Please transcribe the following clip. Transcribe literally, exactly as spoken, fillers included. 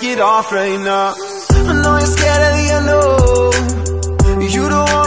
Get off right now. I know you're scared of the unknown. You don't want